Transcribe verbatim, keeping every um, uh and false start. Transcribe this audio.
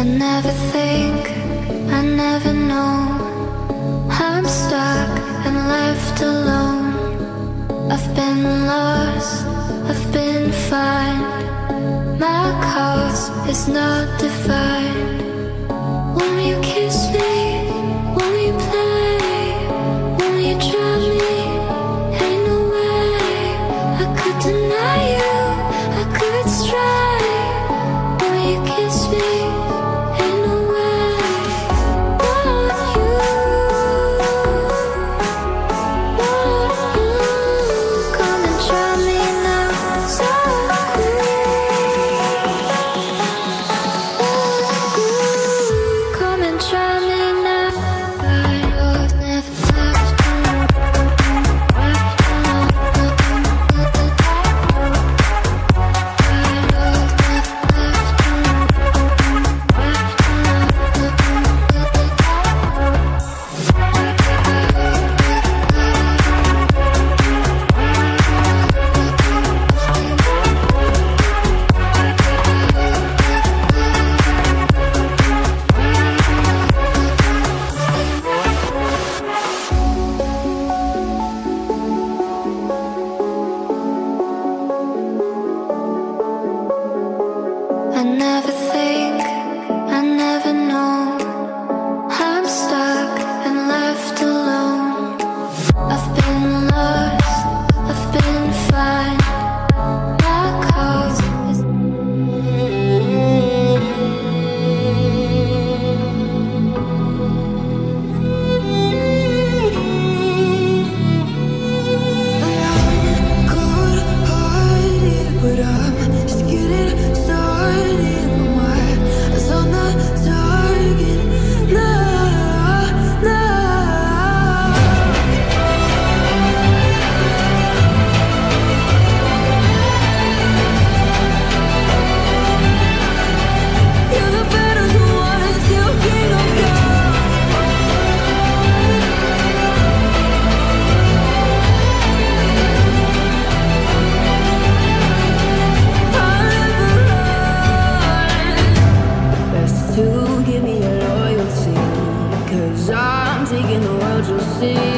I never think, I never know. I'm stuck and left alone. I've been lost, I've been fine. My cause is not defined. Won't you kiss me? Won't you play? Won't you drive me? Ain't no way I could deny you, I could stray. Won't you kiss me? Give me your loyalty, 'cause I'm taking the world, you'll see.